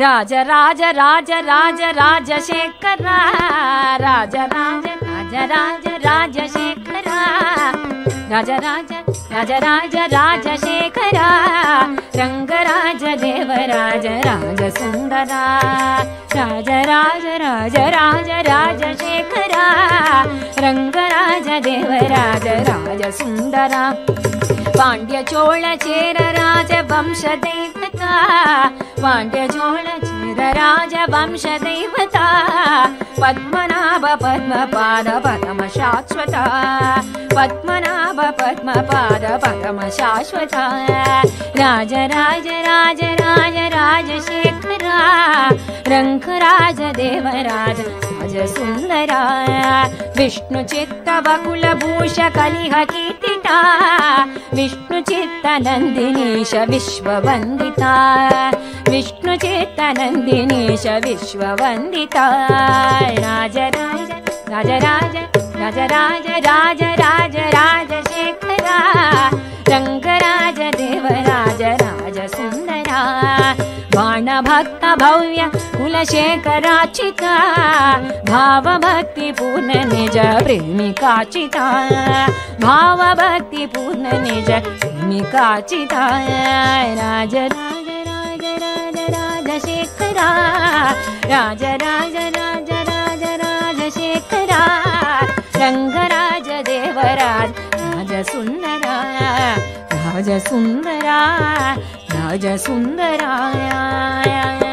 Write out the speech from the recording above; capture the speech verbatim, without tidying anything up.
राजा राजा राजा राजा राजा शेखरा, राजा राजा राजा राजा राजा शेखरा, राजा राजा राजा राजा राजा शेखरा, रंग राजा देव राजा राजा सुंदरा, राजा राजा राजा राजा राजा शेखरा, रंग राजा देव राजा राजा सुंदरा, पांड्य चोळ चेर राज वंश देवता, पांड्य चोळ चेर राज वंश देवता, पद्मनाभ पद्मपाद परम शाश्वत, पद्मनाभ पद्मपाद परम शाश्वत, राज राज राज राज राज शेखरा, रंगराज देवराज राज सुंदरा, विष्णु चित्त बकुल भूष कलिह कीर्तिता, विष्णु चित्त नंदिनीश विश्ववंदिता, विष्णु चित्त नंदिनीश विश्ववंदिता, राजा राजा राजा राजा राजा राजा राजा राजा राजा शेखरा, रंगराज देवराज राज सुंदरा, बाण भक्त भव्य कुलशेखराचिता, भावभक्ति पूर्ण निज प्रेमिकाचिता, भावभक्ति पूर्ण निज प्रेमिकाचिता, राजा शेखरा, राजा राजा राजा राजा राजा शेखरा, रंगराज देवराज राजा सुंदरा, राजा सुंदरा राजा सुंदरा।